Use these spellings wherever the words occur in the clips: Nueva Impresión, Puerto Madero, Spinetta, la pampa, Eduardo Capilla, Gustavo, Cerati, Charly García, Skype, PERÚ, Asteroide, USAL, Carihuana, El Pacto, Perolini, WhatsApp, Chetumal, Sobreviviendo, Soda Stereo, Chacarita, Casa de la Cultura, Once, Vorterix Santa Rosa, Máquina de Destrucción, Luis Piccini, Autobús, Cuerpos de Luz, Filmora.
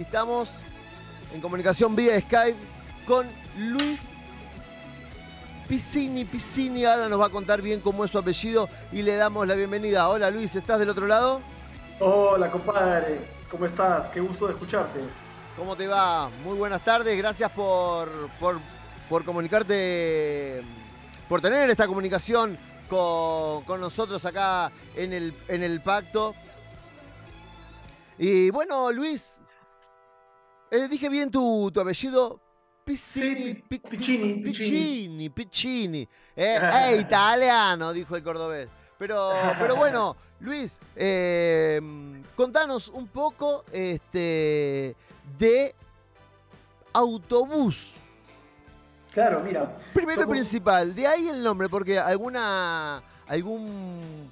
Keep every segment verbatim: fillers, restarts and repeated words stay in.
Estamos en comunicación vía Skype con Luis Piccini. Piccini ahora nos va a contar bien cómo es su apellido y le damos la bienvenida. Hola Luis, ¿estás del otro lado? Hola compadre, ¿cómo estás? Qué gusto de escucharte. ¿Cómo te va? Muy buenas tardes, gracias por, por, por comunicarte, por tener esta comunicación con, con nosotros acá en el, en el Pacto. Y bueno, Luis, eh, dije bien tu, tu apellido, Piccini, sí, Pic, Piccini, Piccini, Piccini, Piccini. Eh, eh, italiano, dijo el cordobés. Pero, pero bueno, Luis, eh, contanos un poco este, de Autobús. Claro, mira. Primero somos... principal, de ahí el nombre, porque alguna, algún...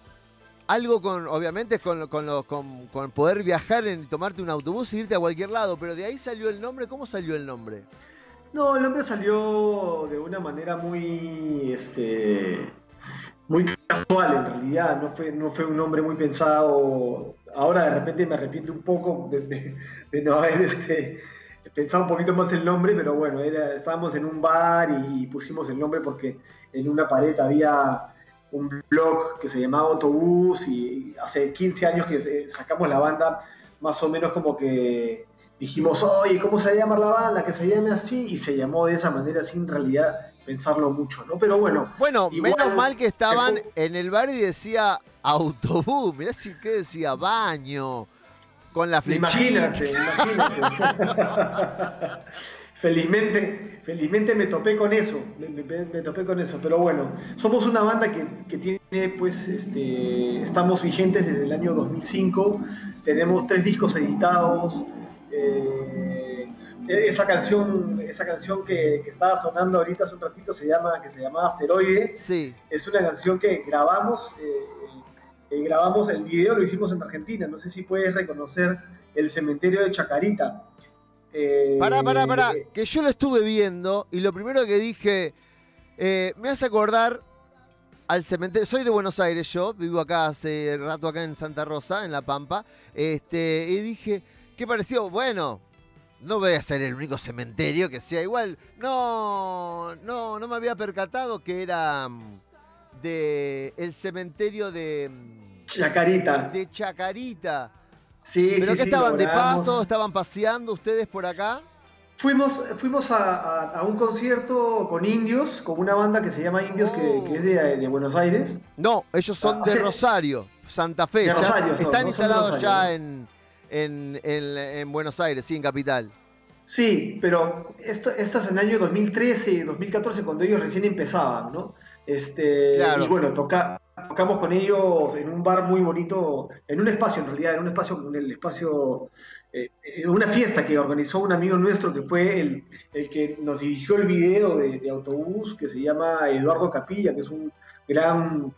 Algo con, obviamente, con, con, lo, con, con poder viajar y tomarte un autobús e irte a cualquier lado, pero de ahí salió el nombre. ¿Cómo salió el nombre? No, el nombre salió de una manera muy, este, muy casual en realidad, no fue, no fue un nombre muy pensado. Ahora de repente me arrepiento un poco de, de, de no haber este, pensado un poquito más el nombre, pero bueno, era, estábamos en un bar y pusimos el nombre porque en una pared había... un blog que se llamaba Autobús y hace quince años que sacamos la banda, más o menos como que dijimos, oye, ¿cómo se va a llamar la banda? Que se llame así, y se llamó de esa manera sin realidad pensarlo mucho, ¿no? Pero bueno. Bueno, igual, menos mal que estaban se... en el bar y decía Autobús, mirá si qué decía, baño, con la flechita. Imagínate, imagínate. Felizmente, felizmente me topé con eso, me, me, me topé con eso, pero bueno, somos una banda que, que tiene, pues, este, estamos vigentes desde el año dos mil cinco, tenemos tres discos editados, eh, esa canción, esa canción que, que estaba sonando ahorita hace un ratito se llama, que se llamaba Asteroide, sí. Es una canción que grabamos, eh, eh, grabamos el video, lo hicimos en Argentina, no sé si puedes reconocer el cementerio de Chacarita. Eh, pará, pará, pará, que yo lo estuve viendo y lo primero que dije, eh, me hace acordar al cementerio. Soy de Buenos Aires yo, vivo acá hace rato acá en Santa Rosa, en La Pampa, este, y dije, ¿qué pareció? Bueno, no voy a ser el único cementerio que sea igual. No, no, no me había percatado que era de el cementerio de Chacarita. De Chacarita. Sí, ¿Pero sí, qué estaban sí, de paso? ¿Estaban paseando ustedes por acá? Fuimos, fuimos a, a, a un concierto con indios, con una banda que se llama Indios, oh. que, que es de, de Buenos Aires. No, ellos son ah, de o sea, Rosario, Santa Fe. De Rosario son, están no instalados Rosario. ya en, en, en, en Buenos Aires, sí, en Capital. Sí, pero esto, esto es en el año dos mil trece, dos mil catorce, cuando ellos recién empezaban, ¿no? Este, claro. Y bueno, toca... Tocamos con ellos en un bar muy bonito, en un espacio en realidad, en un espacio, en el espacio, eh, en una fiesta que organizó un amigo nuestro que fue el, el que nos dirigió el video de, de Autobús, que se llama Eduardo Capilla, que es un gran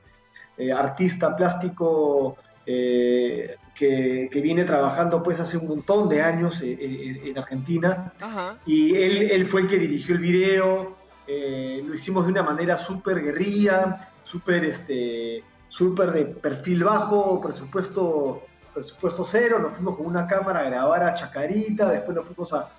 eh, artista plástico eh, que, que viene trabajando pues hace un montón de años eh, eh, en Argentina. Ajá. Y él, él fue el que dirigió el video. Eh, lo hicimos de una manera súper guerrilla, súper este, súper de perfil bajo, presupuesto, presupuesto cero. Nos fuimos con una cámara a grabar a Chacarita, después nos fuimos a,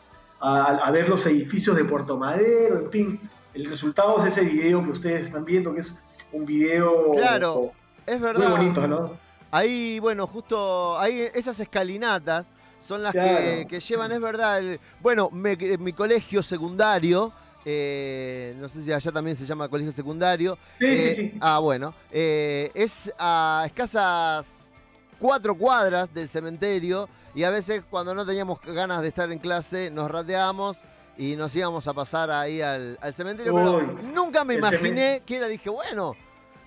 a, a ver los edificios de Puerto Madero, en fin. El resultado es ese video que ustedes están viendo, que es un video claro, o, es verdad. muy bonito, ¿no? Ahí, bueno, justo ahí esas escalinatas son las claro. que, que llevan, es verdad. El, bueno, me, mi colegio secundario... Eh, no sé si allá también se llama colegio secundario. Sí, eh, sí, sí. Ah, bueno. Eh, es a escasas cuatro cuadras del cementerio y a veces cuando no teníamos ganas de estar en clase nos rateábamos y nos íbamos a pasar ahí al, al cementerio. Uy, pero nunca me imaginé que era, dije, bueno,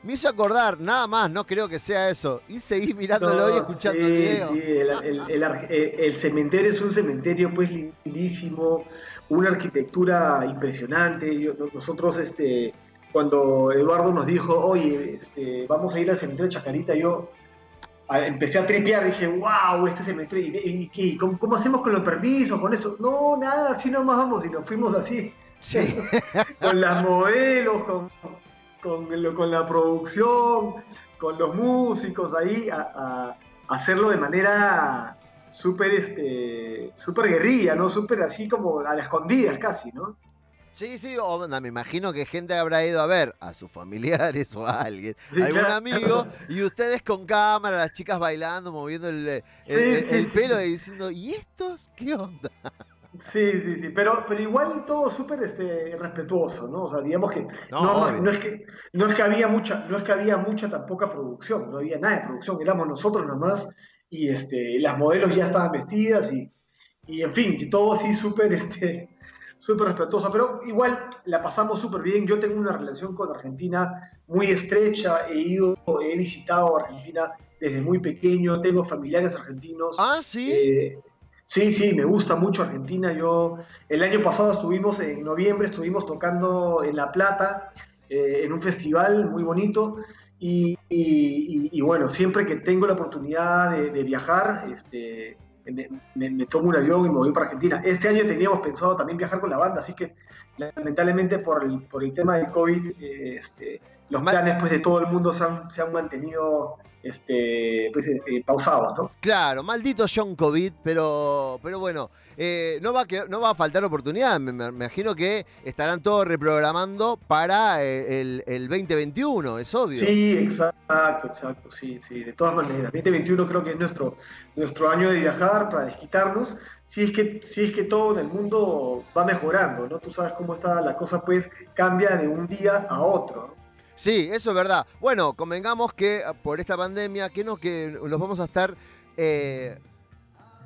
me hizo acordar, nada más, no creo que sea eso. Y seguí mirándolo no, y escuchando sí, el video. Sí, el, el, el, el, el cementerio es un cementerio pues lindísimo. Una arquitectura impresionante. Yo, nosotros, este, cuando Eduardo nos dijo, oye, este, vamos a ir al cementerio de Chacarita, yo a, empecé a tripear, dije, wow, este cementerio, ¿y, y, y ¿cómo, cómo hacemos con los permisos, con eso? No, nada, así nomás vamos, y nos fuimos así, sí. Con las modelos, con, con, con la producción, con los músicos ahí, a, a hacerlo de manera... súper este, súper guerrilla, ¿no? Súper así como a las escondidas casi, ¿no? Sí, sí, o, no, me imagino que gente habrá ido a ver a sus familiares o a alguien, sí, algún claro. amigo, y ustedes con cámara, las chicas bailando, moviendo el, el, sí, el, sí, el sí, pelo sí. y diciendo, ¿y estos qué onda? Sí, sí, sí, pero, pero igual todo súper este, respetuoso, ¿no? O sea, digamos que no, no, no, no es que no es que había mucha, no es que había mucha tan poca producción, no había nada de producción, éramos nosotros nomás, y este, las modelos ya estaban vestidas, y, y en fin, que todo así súper este. súper respetuosa, pero igual la pasamos súper bien. Yo tengo una relación con Argentina muy estrecha, he ido, he visitado Argentina desde muy pequeño, tengo familiares argentinos. Ah, sí. Eh, sí, sí, me gusta mucho Argentina. Yo, el año pasado estuvimos, en noviembre, estuvimos tocando en La Plata, eh, en un festival muy bonito, y, y, y, y bueno, siempre que tengo la oportunidad de, de viajar, este... Me, me, me tomo un avión y me voy para Argentina. Este año teníamos pensado también viajar con la banda, así que lamentablemente por el, por el tema del COVID, eh, este, los planes pues, de todo el mundo se han, se han mantenido este, pues, eh, pausados, ¿no? Claro, maldito John COVID, pero, pero bueno, eh, no, va a que, no va a faltar oportunidad. Me, me imagino que estarán todos reprogramando para el, el veinte veintiuno, es obvio. Sí, exacto, exacto, sí, sí, de todas maneras. veinte veintiuno creo que es nuestro... nuestro año de viajar para desquitarnos, si es que, si es que todo en el mundo va mejorando, ¿no? Tú sabes cómo está la cosa, pues cambia de un día a otro. Sí, eso es verdad. Bueno, convengamos que por esta pandemia, que nos que los vamos a estar eh,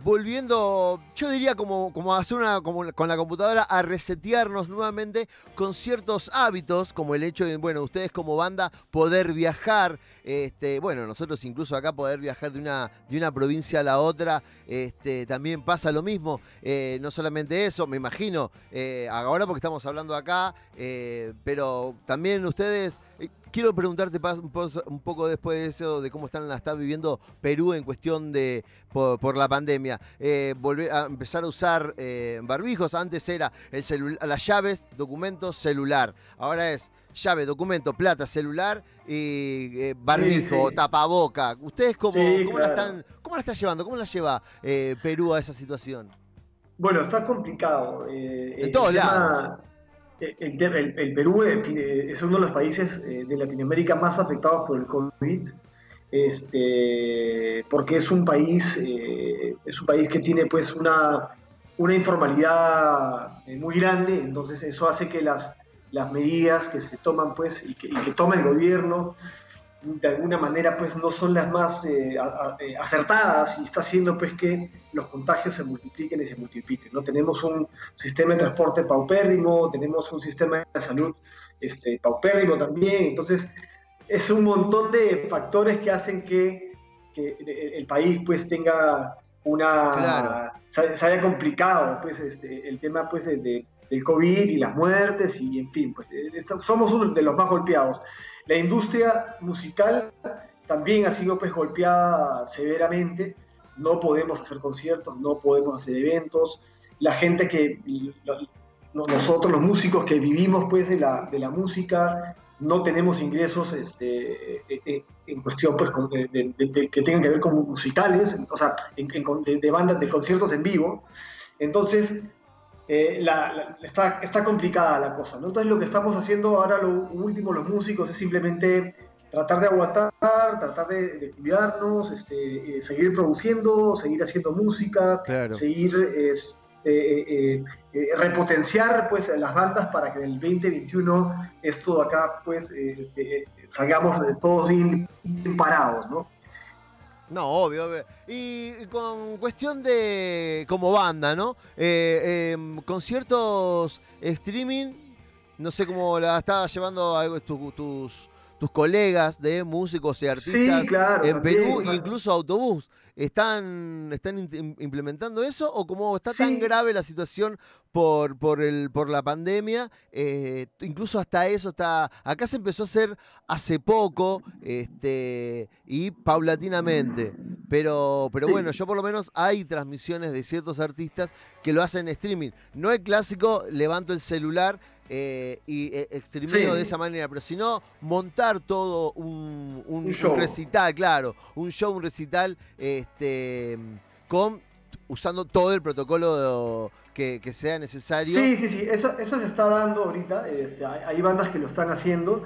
volviendo, yo diría como, como hacer una, como con la computadora, a resetearnos nuevamente con ciertos hábitos, como el hecho de, bueno, ustedes como banda poder viajar, este, bueno, nosotros incluso acá poder viajar de una, de una provincia a la otra, este, también pasa lo mismo, eh, no solamente eso, me imagino, eh, ahora porque estamos hablando acá, eh, pero también ustedes... Quiero preguntarte un poco después de eso, de cómo están, la está viviendo Perú en cuestión de por, por la pandemia. Eh, volver a empezar a usar eh, barbijos. Antes era el celu- las llaves, documento, celular. Ahora es llave, documento, plata, celular y eh, barbijo, sí, sí. tapaboca. ¿Ustedes cómo, sí, cómo, claro. la están, cómo la están llevando? ¿Cómo la lleva eh, Perú a esa situación? Bueno, está complicado. Eh, en todos lados. El, el, el Perú en fin, es uno de los países de Latinoamérica más afectados por el COVID, este, porque es un país eh, es un país que tiene pues una, una informalidad muy grande, entonces eso hace que las, las medidas que se toman pues y que, y que toma el gobierno de alguna manera pues no son las más eh, a, a, acertadas, y está haciendo pues que los contagios se multipliquen y se multipliquen, ¿no? Tenemos un sistema de transporte paupérrimo, tenemos un sistema de salud este, paupérrimo también, entonces es un montón de factores que hacen que, que el país pues tenga una... Claro. Se, se haya complicado pues este, el tema pues de, de, del COVID y las muertes y en fin, pues somos uno de los más golpeados. La industria musical también ha sido pues golpeada severamente. No podemos hacer conciertos, no podemos hacer eventos. La gente que, nosotros los músicos que vivimos pues de la, de la música, no tenemos ingresos este, en cuestión pues, de, de, de, que tengan que ver con musicales, o sea, en, en, de, de bandas, de conciertos en vivo. Entonces, eh, la, la, está, está complicada la cosa, ¿no? Entonces lo que estamos haciendo ahora, lo último, los músicos, es simplemente... tratar de aguantar, tratar de, de cuidarnos, este, eh, seguir produciendo, seguir haciendo música, claro. seguir es, eh, eh, eh, repotenciar pues, las bandas para que en el veinte veintiuno esto de acá pues, eh, este, eh, salgamos de todos bien, bien parados, ¿no? No, obvio, obvio. Y con cuestión de como banda, ¿no? Eh, eh, conciertos, streaming, no sé cómo la está llevando algo tus... tus... tus colegas de músicos y artistas sí, claro, en también, Perú, claro. incluso Autobús, ¿están, están implementando eso? ¿O como está sí. tan grave la situación por, por, el, por la pandemia, eh, incluso hasta eso está... Acá se empezó a hacer hace poco este, y paulatinamente, pero, pero sí. bueno, yo por lo menos hay transmisiones de ciertos artistas que lo hacen en streaming. No el clásico, levanto el celular... Eh, y eh, extremeño sí. de esa manera, pero si no, montar todo un, un, un, un recital, claro, un show, un recital este, con usando todo el protocolo que, que sea necesario. Sí, sí, sí, eso, eso se está dando ahorita, este, hay, hay bandas que lo están haciendo,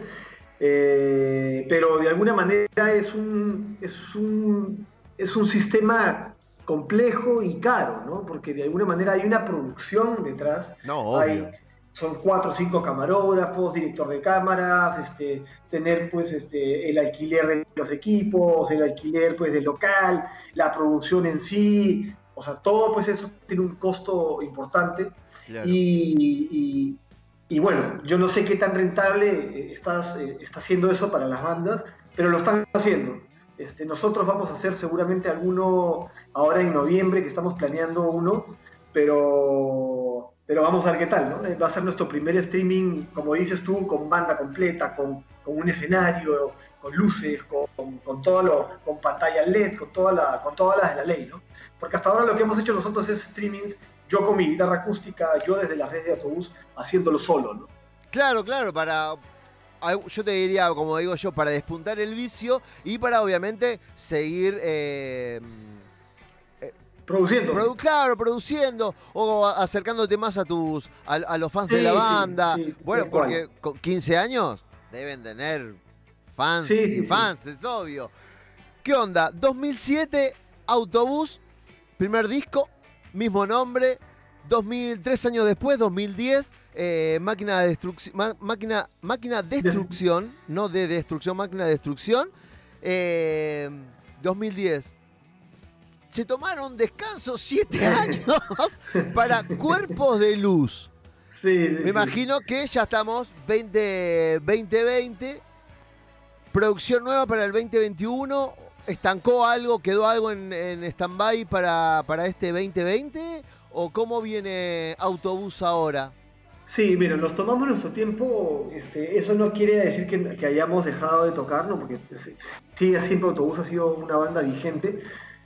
eh, pero de alguna manera es un, es un, es un sistema complejo y caro, ¿no? Porque de alguna manera hay una producción detrás. No, obvio. Hay, son cuatro o cinco camarógrafos, director de cámaras, este, tener pues este, el alquiler de los equipos, el alquiler pues del local, la producción en sí, o sea, todo pues eso tiene un costo importante. Claro. y, y, y bueno, yo no sé qué tan rentable estás, está haciendo eso para las bandas, pero lo están haciendo. Este, nosotros vamos a hacer seguramente alguno ahora en noviembre, que estamos planeando uno, pero... pero vamos a ver qué tal, ¿no? Va a ser nuestro primer streaming, como dices tú, con banda completa, con, con un escenario, con luces, con, con todo lo, con pantalla LED, con todas las con toda la de la ley, ¿no? Porque hasta ahora lo que hemos hecho nosotros es streamings, yo con mi guitarra acústica, yo desde las redes de Autobús, haciéndolo solo, ¿no? Claro, claro, para... yo te diría, como digo yo, para despuntar el vicio y para, obviamente, seguir... Eh... Produciendo. Produ claro, produciendo o acercándote más a tus a, a los fans sí, de la banda. Sí, sí, bueno, porque con quince años deben tener fans sí, y sí, fans, sí. Es obvio. ¿Qué onda? dos mil siete, Autobús, primer disco, mismo nombre. dos mil tres años después, dos mil diez, eh, Máquina de Destrucción, ma máquina, máquina Destrucción, no de Destrucción, Máquina de Destrucción. Eh, dos mil diez. Se tomaron descanso siete años para Cuerpos de Luz. Sí, sí, Me sí. imagino que ya estamos veinte veinte, producción nueva para el veinte veintiuno. ¿Estancó algo, quedó algo en, en stand-by para, para este veinte veinte? ¿O cómo viene Autobús ahora? Sí, mira, nos tomamos nuestro tiempo. Este, eso no quiere decir que, que hayamos dejado de tocarlo, porque sí, siempre Autobús ha sido una banda vigente.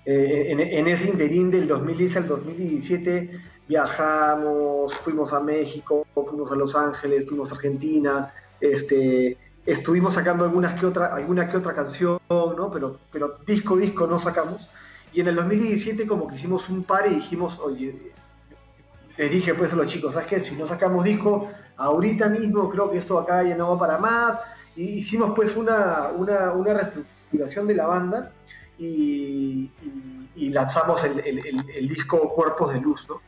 Eh, en, en ese interín del dos mil diez al dos mil diecisiete viajamos, fuimos a México, fuimos a Los Ángeles, fuimos a Argentina, este, estuvimos sacando algunas que otra, alguna que otra canción, ¿no? Pero, pero disco, disco no sacamos. Y en el dos mil diecisiete como que hicimos un par y dijimos, oye, les dije pues a los chicos, ¿sabes qué? Si no sacamos disco, ahorita mismo creo que esto acá ya no va para más. Y hicimos pues una, una, una reestructuración de la banda. Y, y, y lanzamos el, el, el, el disco Cuerpos de Luz, ¿no?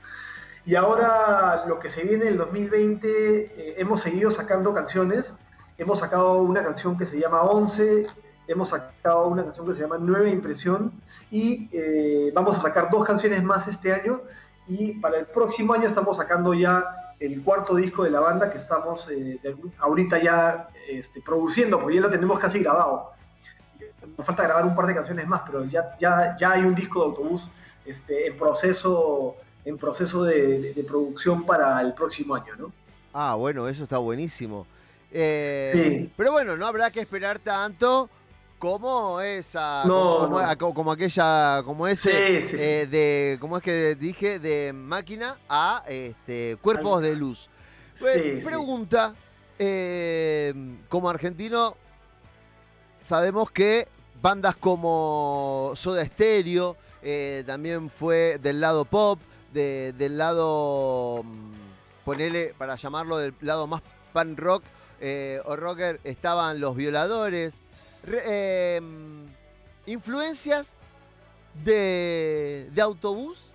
Y ahora lo que se viene en el dos mil veinte, eh, hemos seguido sacando canciones, hemos sacado una canción que se llama Once, hemos sacado una canción que se llama Nueva Impresión y eh, vamos a sacar dos canciones más este año y para el próximo año estamos sacando ya el cuarto disco de la banda que estamos eh, de, ahorita ya este, produciendo, porque ya lo tenemos casi grabado. Nos falta grabar un par de canciones más, pero ya, ya, ya hay un disco de Autobús este, en proceso, en proceso de, de, de producción para el próximo año, ¿no? Ah, bueno, eso está buenísimo. Eh, sí. Pero bueno, no habrá que esperar tanto como esa, no, como, no. Como, como aquella, como ese, sí, sí. Eh, de, como es que dije, de Máquina a este, Cuerpos Al... de Luz. Bueno, sí, pregunta, sí. Eh, como argentino. Sabemos que bandas como Soda Stereo, eh, también fue del lado pop, de, del lado, ponele, para llamarlo del lado más punk rock eh, o rocker, estaban Los Violadores. Re, eh, ¿Influencias de, de Autobús?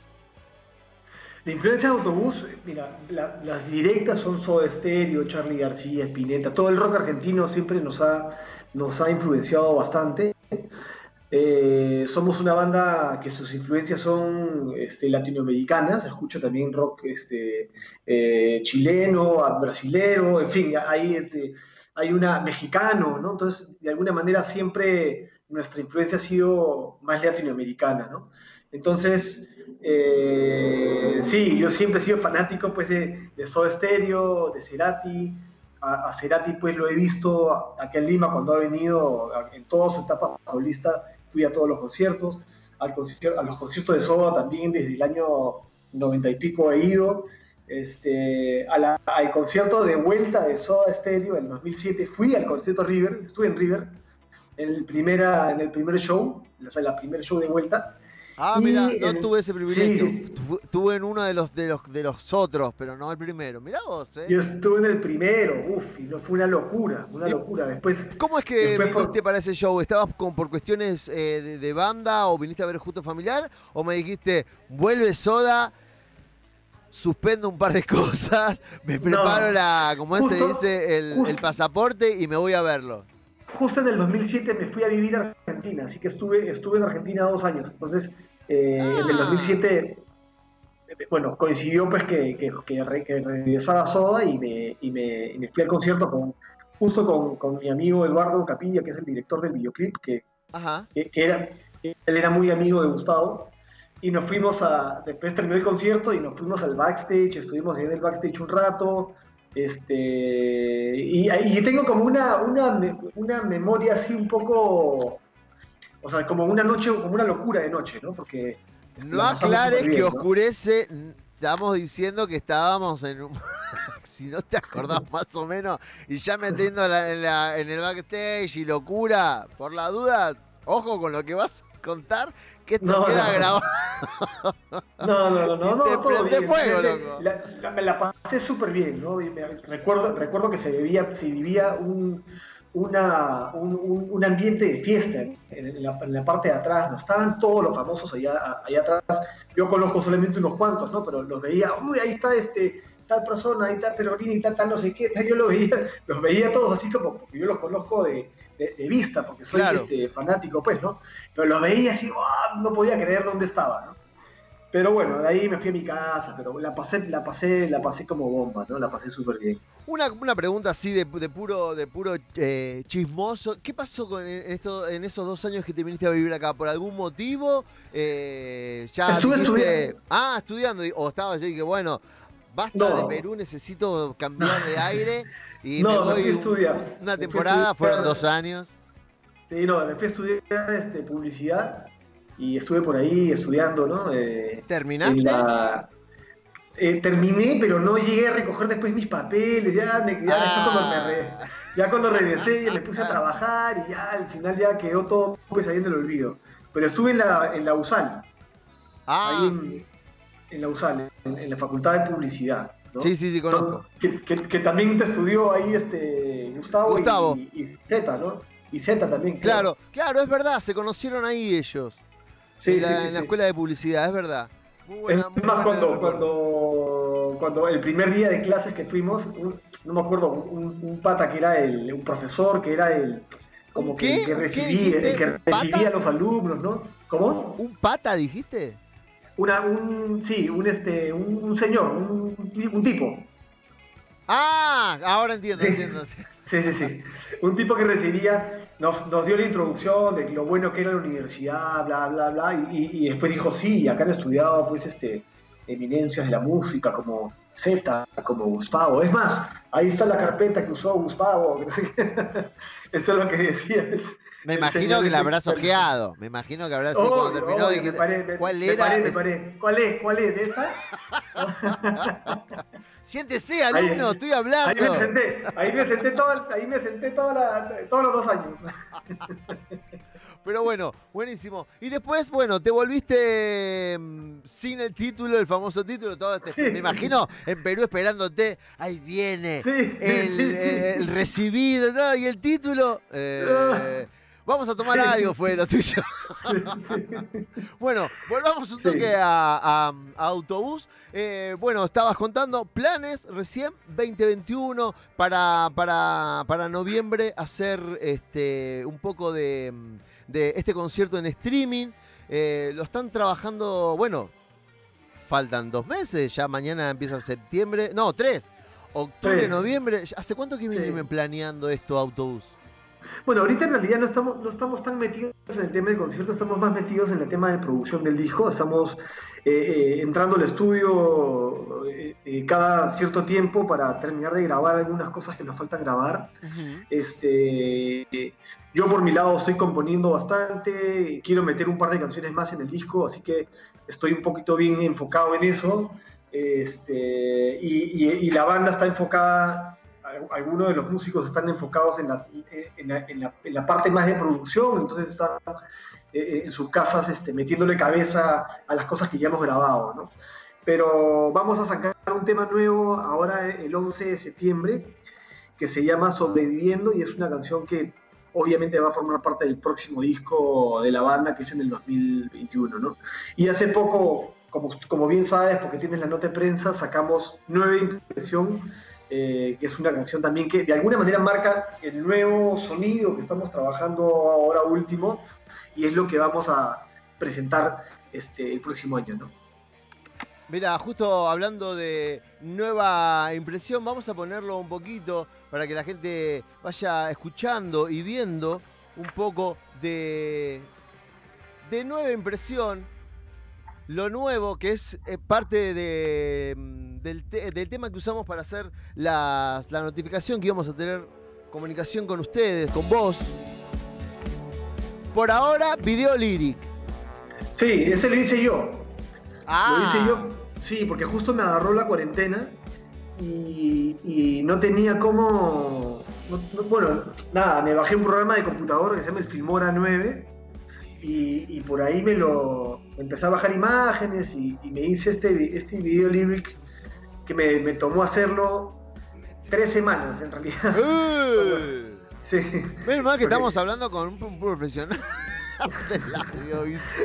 De influencias de Autobús, mira, la, las directas son Soda Stereo, Charly García, Spinetta, todo el rock argentino siempre nos ha... nos ha influenciado bastante. Eh, somos una banda que sus influencias son este, latinoamericanas, escucho también rock este, eh, chileno, brasilero, en fin, hay, este, hay una mexicano, ¿no? Entonces, de alguna manera siempre nuestra influencia ha sido más latinoamericana, ¿no? Entonces, eh, sí, yo siempre he sido fanático pues, de, de Soda Stereo, de Cerati. A Cerati pues lo he visto aquí en Lima cuando ha venido en toda su etapa solista, fui a todos los conciertos, al concierto, a los conciertos de Soda también desde el año noventa y pico he ido, este, a la, al concierto de vuelta de Soda Stereo en dos mil siete, fui al concierto River, estuve en River, en el, primera, en el primer show, o sea, la primer show de vuelta, Ah, mira, no el, tuve ese privilegio. Sí, sí. Tu, tuve en uno de los, de, los, de los otros, pero no el primero. Mirá vos, ¿eh? Yo estuve en el primero, uff, y no, fue una locura, una locura. Después, ¿cómo es que viniste por... para ese show? ¿Estabas con, por cuestiones eh, de, de banda o viniste a ver Justo Familiar? ¿O me dijiste, vuelve Soda, suspendo un par de cosas, me preparo no, la, como justo, se dice, el, el pasaporte y me voy a verlo? Justo en el dos mil siete me fui a vivir a Argentina, así que estuve, estuve en Argentina dos años. Entonces, eh, ah. en el dos mil siete, bueno, coincidió pues que, que, que, re, que regresaba Soda y me, y, me, y me fui al concierto con, justo con, con mi amigo Eduardo Capilla, que es el director del videoclip, que, Ajá. que, que era, él era muy amigo de Gustavo. Y nos fuimos a, después terminó el concierto y nos fuimos al backstage, estuvimos ahí en el backstage un rato. Este, y, y tengo como una, una, una memoria así un poco, o sea, como una noche, como una locura de noche, ¿no? Porque no aclares que oscurece, ¿no? Estamos diciendo que estábamos en un... si no te acordás más o menos, y ya metiendo la, en, la, en el backstage y locura, por la duda, ojo con lo que vas a contar, que esto no, queda no, grabado. No, no, no, no. Te prende fuego, loco. La, la, me la pasé súper bien, ¿no? Y me, recuerdo, recuerdo que se vivía, se vivía un, una, un, un ambiente de fiesta en, en, la, en la parte de atrás. No estaban todos los famosos allá, allá atrás. Yo conozco solamente unos cuantos, ¿no? Pero los veía, uy, ahí está este... tal persona, ahí está Perolini, tal, tal, no sé qué, tal, yo lo veía, los veía todos así como, porque yo los conozco de, de, de vista, porque soy claro. este, fanático, pues, ¿no? Pero los veía así, oh, no podía creer dónde estaba, ¿no? Pero bueno, de ahí me fui a mi casa, pero la pasé, la pasé, la pasé como bomba, ¿no? La pasé súper bien. Una, una pregunta así de, de puro, de puro eh, chismoso. ¿Qué pasó con esto en esos dos años que te viniste a vivir acá? ¿Por algún motivo? Eh, ya Estuve viniste... estudiando. Ah, estudiando. O estaba allí que bueno. Basta no. de Perú, necesito cambiar de aire y no, me voy me fui a estudiar. Una temporada, fueron dos años. Sí, no, me fui a estudiar este, publicidad y estuve por ahí estudiando, ¿no? Eh, ¿Terminaste? La... Eh, terminé, pero no llegué a recoger después mis papeles, ya, me, ya, ah. cuando, me re... ya cuando regresé me puse a trabajar y ya al final ya quedó todo pues ahí en el olvido. Pero estuve en la, en la U S A L. Ah. Ahí en... en la U S A L, en, en la Facultad de Publicidad, ¿no? Sí, sí, sí, conozco. Que, que, que también te estudió ahí este Gustavo, Gustavo. Y, y, y Zeta, ¿no? Y Zeta también. Claro, creo. Claro, es verdad, se conocieron ahí ellos. Sí, en la, sí, sí, en la escuela sí. de publicidad, es verdad. Muy buena, es más, cuando, cuando, cuando el primer día de clases que fuimos, un, no me acuerdo, un, un pata que era el, un profesor, que era el... como que, el que recibía, el que recibía a los alumnos, ¿no? ¿Cómo? ¿Un pata dijiste? Una, un, sí, un, este, un, un señor, un, un tipo. Ah, ahora entiendo, sí. entiendo. Sí, sí, sí. Un tipo que recibía, nos, nos dio la introducción de lo bueno que era la universidad, bla, bla, bla, y, y después dijo, sí, acá han estudiado, pues, este, eminencias de la música, como Zeta, como Gustavo. Es más, ahí está la carpeta que usó Gustavo. Eso es lo que decía. Me imagino que la habrás ojeado. Me imagino que habrás ojeado cuando terminó. Obvio, y que, me paré, me, ¿Cuál me era? Paré, me paré. ¿Cuál es? ¿Cuál es? ¿De esa? Siéntese, alumno, ahí, estoy hablando. Ahí me senté, ahí me senté, todo, ahí me senté toda la, todos los dos años. Pero bueno, buenísimo. Y después, bueno, te volviste sin el título, el famoso título. Todo este, sí. Me imagino en Perú esperándote. Ahí viene sí, sí, el, sí, sí. el recibido ¿no? y el título. Eh, no. Vamos a tomar sí. algo, fue lo tuyo. Sí, sí. Bueno, volvamos un toque sí. a, a, a Autobús. Eh, bueno, estabas contando planes recién veinte veintiuno para, para, para noviembre hacer este un poco de, de este concierto en streaming. Eh, lo están trabajando, bueno, faltan dos meses, ya mañana empieza septiembre, no, tres. Octubre, tres. Noviembre. ¿Hace cuánto que sí. vienen planeando esto, Autobús? Bueno, ahorita en realidad no estamos, no estamos tan metidos en el tema del concierto, estamos más metidos en el tema de producción del disco, estamos eh, eh, entrando al estudio eh, eh, cada cierto tiempo para terminar de grabar algunas cosas que nos faltan grabar. Uh-huh. Este, eh, yo por mi lado estoy componiendo bastante, quiero meter un par de canciones más en el disco, así que estoy un poquito bien enfocado en eso. Este, y, y, y la banda está enfocada... Algunos de los músicos están enfocados en la, en, la, en, la, en la parte más de producción, entonces están eh, en sus casas, este, metiéndole cabeza a las cosas que ya hemos grabado, ¿no? Pero vamos a sacar un tema nuevo ahora el once de septiembre, que se llama Sobreviviendo, y es una canción que obviamente va a formar parte del próximo disco de la banda, que es en el dos mil veintiuno, ¿no? Y hace poco, como, como bien sabes, porque tienes la nota de prensa, sacamos Nueva Impresión, eh, que es una canción también que de alguna manera marca el nuevo sonido que estamos trabajando ahora último, y es lo que vamos a presentar este, el próximo año, ¿no? Mira, justo hablando de Nueva Impresión, vamos a ponerlo un poquito para que la gente vaya escuchando y viendo un poco de, de Nueva Impresión, lo nuevo que es, es parte de, del, te, del tema que usamos para hacer las, la notificación, que íbamos a tener comunicación con ustedes, con vos. Por ahora, video lyric. Sí, ese lo hice yo. Ah. Lo hice yo, sí, porque justo me agarró la cuarentena y, y no tenía cómo... No, no, bueno, nada, me bajé un programa de computadora que se llama el Filmora nueve y, y por ahí me lo... Empecé a bajar imágenes y, y me hice este, este video lyric que me, me tomó hacerlo tres semanas en realidad. Uh. Sí. Menos mal que porque... estamos hablando con un profesional.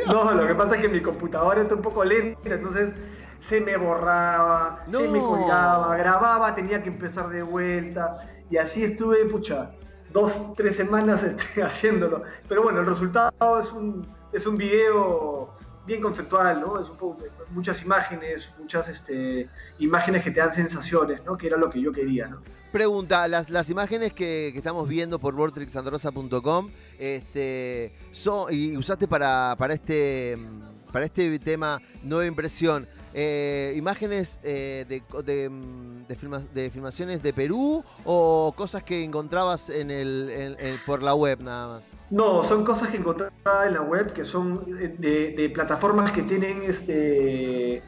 No, lo que pasa es que mi computadora está un poco lenta, entonces se me borraba, no. se me colgaba, grababa, tenía que empezar de vuelta, y así estuve, pucha, dos, tres semanas este, haciéndolo. Pero bueno, el resultado es un, es un video bien conceptual, ¿no? Es un poco, muchas imágenes, muchas este, imágenes que te dan sensaciones, ¿no? Que era lo que yo quería, ¿no? Pregunta, las, las imágenes que, que estamos viendo por vorterix santa rosa punto com, este, son, y usaste para, para, este, para este tema Nueva Impresión, eh, ¿imágenes eh, de, de, de, filma, de filmaciones de Perú o cosas que encontrabas en el, en, en, por la web nada más? No, son cosas que encontraba en la web, que son de, de plataformas que tienen este, eh,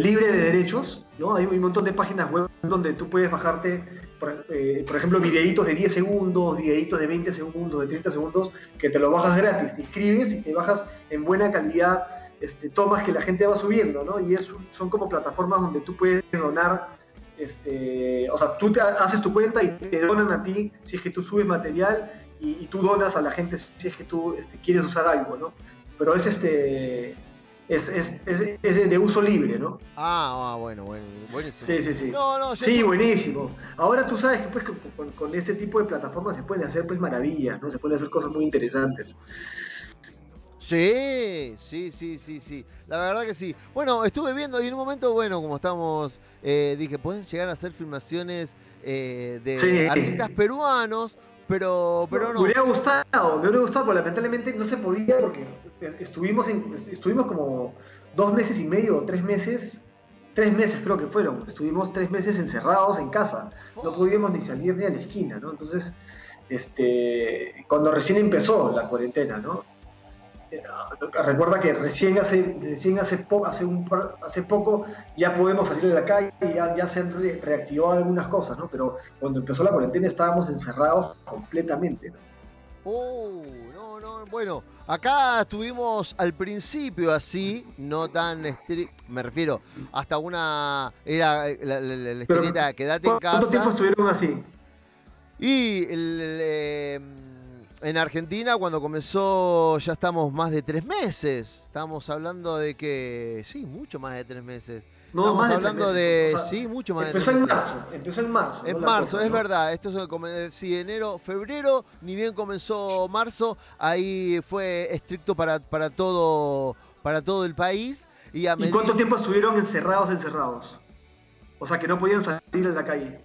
libre de derechos, ¿no? Hay un montón de páginas web donde tú puedes bajarte, por, eh, por ejemplo, videitos de diez segundos, videitos de veinte segundos, de treinta segundos, que te los bajas gratis, te inscribes y te bajas en buena calidad este, tomas que la gente va subiendo, ¿no? Y es, son como plataformas donde tú puedes donar, este, o sea, tú te haces tu cuenta y te donan a ti si es que tú subes material y, y tú donas a la gente si es que tú este, quieres usar algo, ¿no? Pero es este... Es, es, es, es de uso libre, ¿no? Ah, ah bueno, bueno, buenísimo. Sí, sí, sí. No, no, sí, no. Buenísimo. Ahora tú sabes que, pues, que con, con este tipo de plataformas se pueden hacer pues maravillas, ¿no? Se pueden hacer cosas muy interesantes. Sí, sí, sí, sí, sí. La verdad que sí. Bueno, estuve viendo y en un momento, bueno, como estamos, eh, dije, pueden llegar a hacer filmaciones eh, de sí. artistas peruanos. Pero, pero no, no. Me hubiera gustado, me hubiera gustado, pero lamentablemente no se podía porque estuvimos, en, estuvimos como dos meses y medio o tres meses, tres meses creo que fueron, estuvimos tres meses encerrados en casa, no pudimos ni salir ni a la esquina, ¿no? Entonces, este, cuando recién empezó la cuarentena, ¿no? Recuerda que recién hace, recién hace, po, hace, un, hace poco ya podemos salir de la calle y ya, ya se han re, reactivado algunas cosas, ¿no? Pero cuando empezó la cuarentena estábamos encerrados completamente, ¿no? Oh, no, no, bueno, acá estuvimos al principio así, no tan estricto, me refiero, hasta una era la, la, la, la Spinetta, quédate en casa. ¿Cuánto tiempo estuvieron así? Y el... el eh, en Argentina, cuando comenzó, ya estamos más de tres meses. Estamos hablando de que... Sí, mucho más de tres meses. No, estamos más hablando de... Tres meses. de o sea, sí, mucho más de tres meses. Marzo, empezó en marzo. En no marzo, cosa, es ¿no? verdad. Esto es sí, enero, febrero, ni bien comenzó marzo. Ahí fue estricto para, para, todo, para todo el país. ¿Y, a medida... ¿Y cuánto tiempo estuvieron encerrados, encerrados? O sea, que no podían salir a la calle.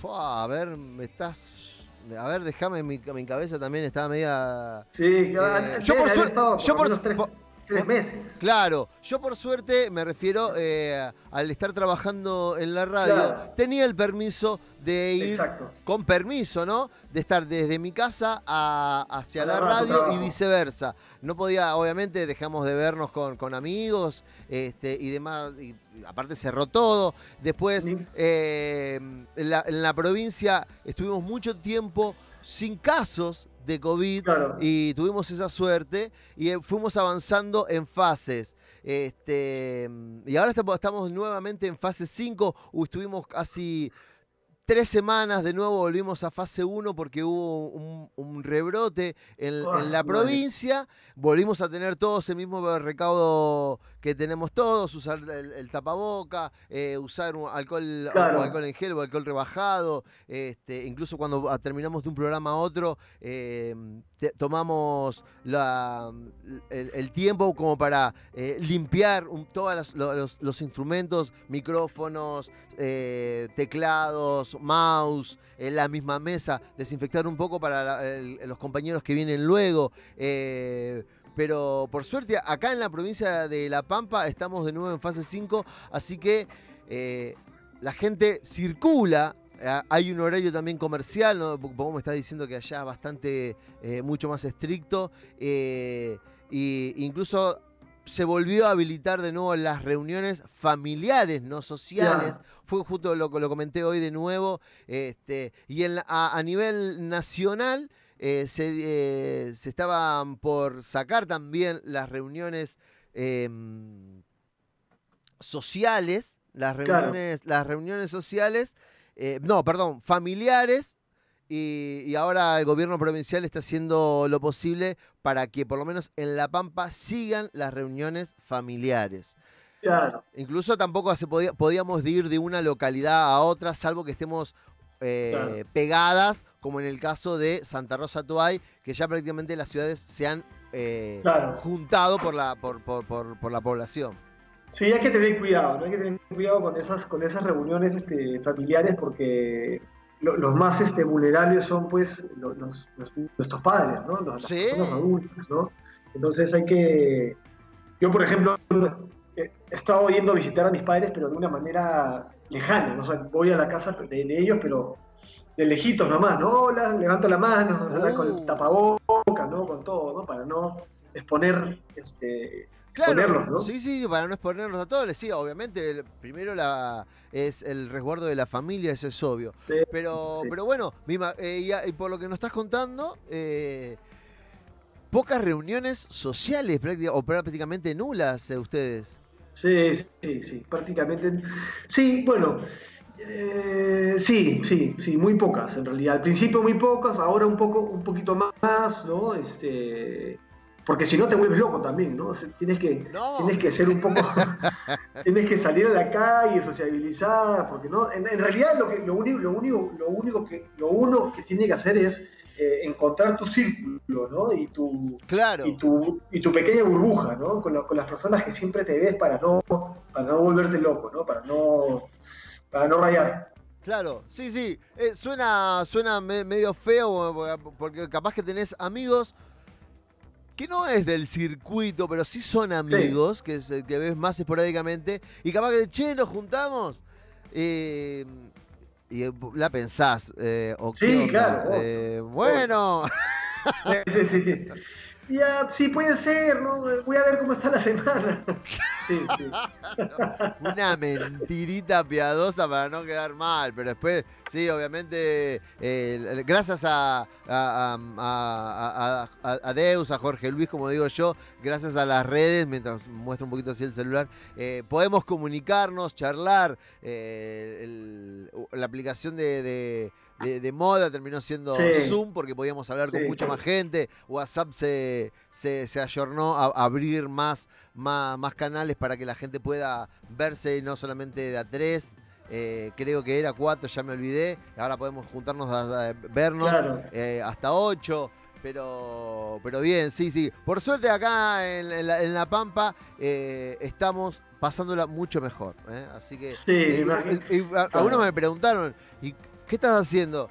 Fua, a ver, me estás... A ver, déjame, mi, mi cabeza también estaba media... Sí, eh, yo por suerte... Yo por tres, po, tres meses. Claro, yo por suerte me refiero eh, al estar trabajando en la radio, claro. tenía el permiso de ir, Exacto. con permiso, ¿no? De estar desde mi casa a, hacia a la, la radio trabajo. y viceversa. No podía, obviamente, dejamos de vernos con, con amigos este, y demás... Y, aparte cerró todo, después eh, en, la, en la provincia estuvimos mucho tiempo sin casos de COVID, claro, y tuvimos esa suerte y fuimos avanzando en fases. Este, y ahora estamos nuevamente en fase cinco, estuvimos casi tres semanas, de nuevo volvimos a fase uno porque hubo un, un rebrote en, oh, en la provincia, volvimos a tener todos el mismo recaudo que tenemos todos, usar el, el tapaboca, eh, usar un alcohol, claro, o alcohol en gel o alcohol rebajado, este, incluso cuando terminamos de un programa a otro, eh, te, tomamos la, el, el tiempo como para eh, limpiar todos los, los instrumentos, micrófonos, eh, teclados, mouse, en la misma mesa, desinfectar un poco para la, el, los compañeros que vienen luego, eh, pero por suerte acá en la provincia de La Pampa estamos de nuevo en fase cinco, así que eh, la gente circula. Hay un horario también comercial, ¿no? Vos me estás diciendo que allá es bastante, eh, mucho más estricto, eh, e incluso se volvió a habilitar de nuevo las reuniones familiares, no sociales. Yeah. Fue justo lo que lo comenté hoy de nuevo. Este, y en, a, a nivel nacional eh, se, eh, se estaban por sacar también las reuniones eh, sociales, las reuniones, claro, las reuniones sociales, eh, no, perdón, familiares. Y, y ahora el gobierno provincial está haciendo lo posible para que por lo menos en La Pampa sigan las reuniones familiares. Claro. Incluso tampoco se podía, podíamos ir de una localidad a otra, salvo que estemos eh, claro, pegadas, como en el caso de Santa Rosa Toay, que ya prácticamente las ciudades se han eh, claro, juntado por la, por, por, por, por la población. Sí, hay que tener cuidado, ¿no? Hay que tener cuidado con esas, con esas reuniones este, familiares, porque los más este, vulnerables son pues los, los, nuestros padres, ¿no? Los, sí, personas adultas, ¿no? Entonces hay que... Yo, por ejemplo, he estado yendo a visitar a mis padres, pero de una manera lejana, ¿no? O sea, voy a la casa de, de ellos, pero de lejitos nomás, ¿no? Hola, levanto la mano, uh. con el tapaboca, ¿no? Con todo, ¿no? Para no exponer... Este, Claro, ponerlos, ¿no? Sí, sí, para no exponerlos a todos, sí, obviamente, el, primero la, es el resguardo de la familia, eso es obvio. Sí, pero, sí. pero bueno, Mima, eh, y, y por lo que nos estás contando, eh, pocas reuniones sociales, práctica, o prácticamente nulas, eh, ustedes. Sí, sí, sí, prácticamente, sí, bueno, eh, sí, sí, sí, muy pocas en realidad. Al principio muy pocas, ahora un poco, un poquito más, ¿no? Este... Porque si no te vuelves loco también, ¿no? O sea, tienes que, no. tienes que ser un poco... tienes que salir a la calle, sociabilizar, porque no... En, en realidad lo, que, lo, único, lo, único, lo único que... Lo uno que tiene que hacer es eh, encontrar tu círculo, ¿no? Y tu... Claro. Y tu, y tu pequeña burbuja, ¿no? Con, la, con las personas que siempre te ves para no, para no volverte loco, ¿no? Para no, para no rayar. Claro, sí, sí. Eh, suena suena me, medio feo, porque capaz que tenés amigos... que no es del circuito, pero sí son amigos, sí, que se, te ves más esporádicamente, y capaz que, che, nos juntamos, eh, y la pensás. Eh, sí, claro. Eh, oh, bueno. Oh. Sí, sí, sí. Ya, sí, puede ser, ¿no? Voy a ver cómo está la semana. Sí, sí. Una mentirita piadosa para no quedar mal, pero después, sí, obviamente, eh, gracias a, a, a, a, a Deus, a Jorge Luis, como digo yo, gracias a las redes, mientras muestro un poquito así el celular, eh, podemos comunicarnos, charlar, eh, el, la aplicación de... de De, de moda terminó siendo, sí, Zoom, porque podíamos hablar, sí, con mucha más gente. WhatsApp se, se, se ayornó a abrir más, más, más canales para que la gente pueda verse, no solamente de a tres, eh, creo que era cuatro, ya me olvidé. Ahora podemos juntarnos a, a vernos, claro, eh, hasta ocho. Pero, pero bien, sí, sí. Por suerte acá en, en, la, en La Pampa eh, estamos pasándola mucho mejor, ¿eh? Así que... Sí, eh, y, y, y, claro. Algunos me preguntaron... Y, ¿qué estás haciendo?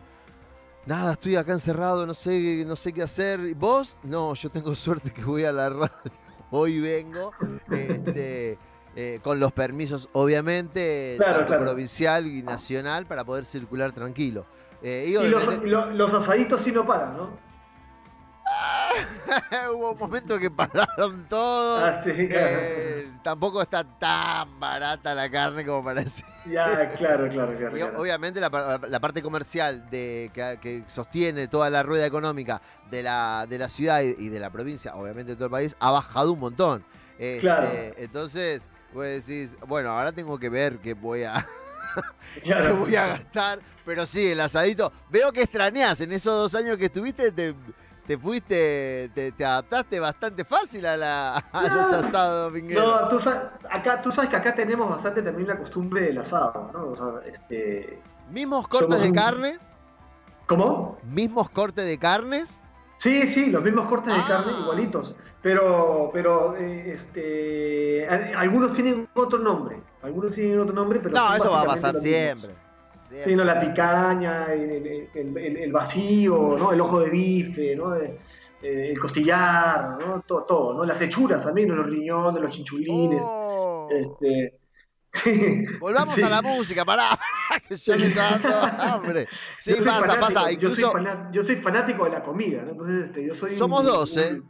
Nada, estoy acá encerrado, no sé, no sé qué hacer. ¿Vos? No, yo tengo suerte que voy a la radio. Hoy vengo, este, eh, con los permisos, obviamente, claro, tanto claro, provincial y nacional, para poder circular tranquilo. Eh, y, y los, los, los asaditos sí no paran, ¿no? Hubo un momento que pararon todos. Ah, sí, claro. eh, tampoco está tan barata la carne como parece. Ya, claro, claro, claro. claro. Obviamente la, la parte comercial de, que, que sostiene toda la rueda económica de la, de la ciudad y de la provincia, obviamente de todo el país, ha bajado un montón. Este, claro. Entonces, vos decís, bueno, ahora tengo que ver qué voy a... Ya lo voy a gastar, pero sí, el asadito. Veo que extrañás, en esos dos años que estuviste, te, te fuiste, te, te adaptaste bastante fácil a, la, a no, los asados domingueros. No, tú, acá, tú sabes que acá tenemos bastante también la costumbre del asado, ¿no? O sea, este... ¿Mismos cortes somos... de carnes? ¿Cómo? ¿Mismos cortes de carnes? Sí, sí, los mismos cortes ah. de carne, igualitos. Pero, pero eh, este, algunos tienen otro nombre. Algunos tienen otro nombre, pero... No, eso va a pasar siempre. siempre. Sí, no, la picaña, el, el, el, el vacío, ¿no? El ojo de bife, ¿no? El, el costillar, ¿no? Todo, todo, ¿no? Las hechuras también, los riñones, los chinchulines. Oh. Este... Sí. Volvamos sí. a la música, pará, que yo me está dando hambre. Sí, pasa, fanático, pasa. Incluso... Yo, soy yo soy fanático de la comida, ¿no? Entonces, este, yo soy. Somos un, dos, ¿eh? Un...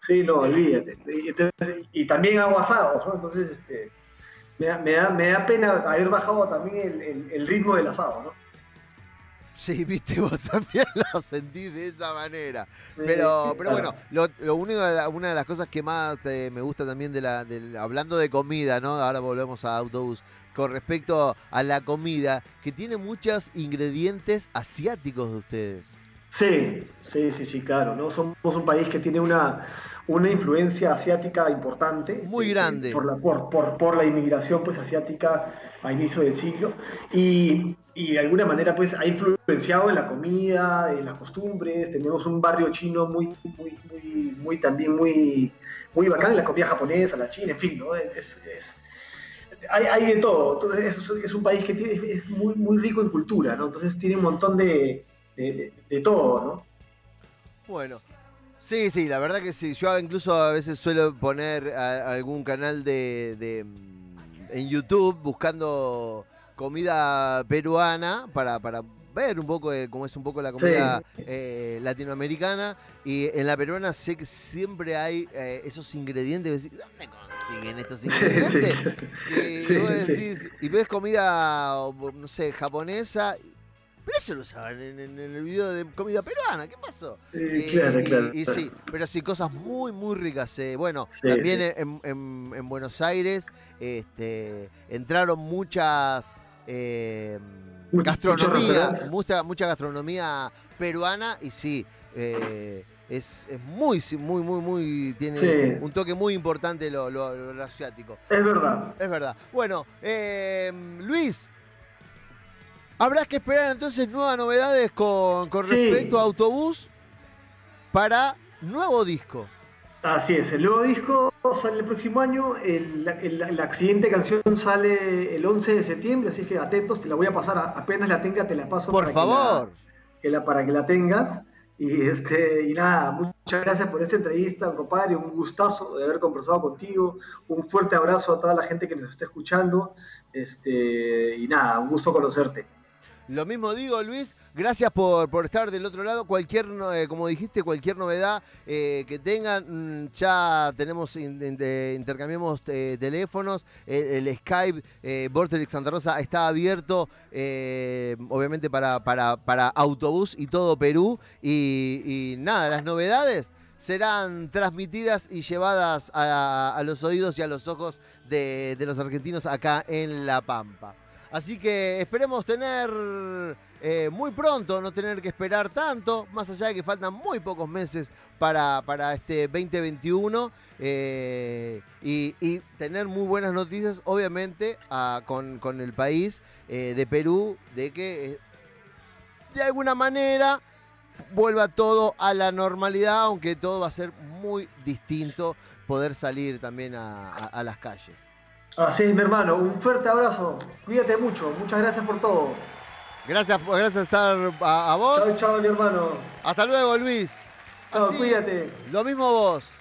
Sí, no, olvídate. Entonces, y también hago asados, ¿no? Entonces, este, me da, me da, me da pena haber bajado también el, el, el ritmo del asado, ¿no? Sí, viste, vos también lo sentís de esa manera. Pero, pero bueno, lo, lo único, una de las cosas que más te, me gusta también de la, de, hablando de comida, ¿no? Ahora volvemos a Autobús. Con respecto a la comida, que tiene muchos ingredientes asiáticos de ustedes. Sí, sí, sí, sí, claro, ¿no? Somos un país que tiene una, una influencia asiática importante. Muy grande. Eh, por, la, por, por, por la inmigración pues, asiática a inicio del siglo. Y, y de alguna manera pues, ha influenciado en la comida, en las costumbres. Tenemos un barrio chino muy, muy, muy, muy también muy, muy bacán, la comida japonesa, la china, en fin, ¿no? Es, es, hay, hay de todo. Entonces, es, es un país que tiene, es muy, muy rico en cultura, ¿no? Entonces tiene un montón de... De, de, de todo, ¿no? Bueno, sí, sí, la verdad que sí. Yo incluso a veces suelo poner a, a algún canal de, de en YouTube buscando comida peruana para, para ver un poco de cómo es un poco la comida sí. eh, latinoamericana. Y en la peruana sé que siempre hay eh, esos ingredientes. ¿Dónde consiguen estos ingredientes? Sí. Y, sí, y vos decís, sí. y ves comida, no sé, japonesa... Pero eso lo usaban en, en el video de comida peruana, ¿qué pasó? Eh, eh, claro, y, claro. Y sí, pero sí, cosas muy, muy ricas. Eh. Bueno, sí, también sí. En, en, en Buenos Aires este, entraron muchas eh, gastronomía, mucha, mucha gastronomía peruana y sí, eh, es, es muy, muy, muy, muy, tiene sí. un toque muy importante lo, lo, lo, lo asiático. Es verdad. Es verdad. Bueno, eh, Luis... Habrá que esperar entonces nuevas novedades con, con respecto sí. a Autobús para nuevo disco. Así es, el nuevo disco sale el próximo año, el, el, la siguiente canción sale el once de septiembre, así que atentos, te la voy a pasar, apenas la tenga te la paso. Por para favor. Que la, que la, para que la tengas. Y, este, y nada, muchas gracias por esta entrevista, compadre, un gustazo de haber conversado contigo, un fuerte abrazo a toda la gente que nos está escuchando, este, y nada, un gusto conocerte. Lo mismo digo, Luis, gracias por, por estar del otro lado. Cualquier, eh, como dijiste, cualquier novedad eh, que tengan, ya tenemos, in, in, de, intercambiamos eh, teléfonos, el, el Skype, eh, Vorterix Santa Rosa está abierto, eh, obviamente para, para, para Autobús y todo Perú. Y, y nada, las novedades serán transmitidas y llevadas a, a los oídos y a los ojos de, de los argentinos acá en La Pampa. Así que esperemos tener eh, muy pronto, no tener que esperar tanto, más allá de que faltan muy pocos meses para, para este veinte veintiuno eh, y, y tener muy buenas noticias, obviamente, a, con, con el país eh, de Perú, de que eh, de alguna manera vuelva todo a la normalidad, aunque todo va a ser muy distinto poder salir también a, a, a las calles. Así es, mi hermano. Un fuerte abrazo. Cuídate mucho. Muchas gracias por todo. Gracias, gracias por estar a, a vos. Chao, chao, mi hermano. Hasta luego, Luis. Chao, cuídate. Lo mismo vos.